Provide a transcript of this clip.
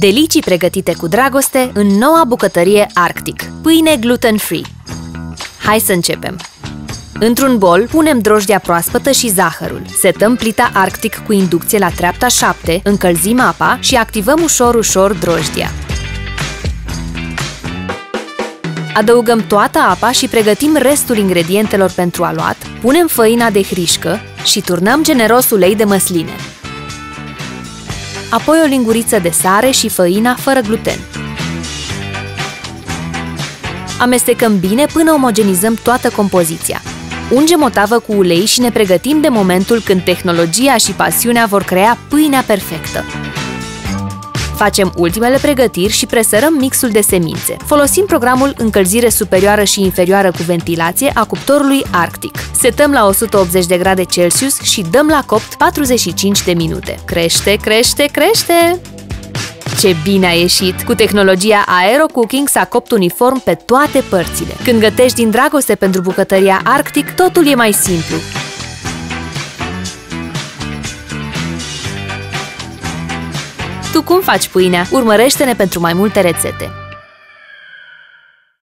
Delicii pregătite cu dragoste în noua bucătărie Arctic. Pâine gluten-free. Hai să începem! Într-un bol, punem drojdia proaspătă și zahărul. Setăm plita Arctic cu inducție la treapta 7, încălzim apa și activăm ușor-ușor drojdia. Adăugăm toată apa și pregătim restul ingredientelor pentru aluat, punem făina de hrișcă și turnăm generos ulei de măsline. Apoi o linguriță de sare și făina fără gluten. Amestecăm bine până omogenizăm toată compoziția. Ungem o tavă cu ulei și ne pregătim de momentul când tehnologia și pasiunea vor crea pâinea perfectă. Facem ultimele pregătiri și presărăm mixul de semințe. Folosim programul încălzire superioară și inferioară cu ventilație a cuptorului Arctic. Setăm la 180 de grade Celsius și dăm la copt 45 de minute. Crește, crește, crește! Ce bine a ieșit! Cu tehnologia AeroCooking s-a copt uniform pe toate părțile. Când gătești din dragoste pentru bucătăria Arctic, totul e mai simplu. Tu cum faci pâinea? Urmărește-ne pentru mai multe rețete!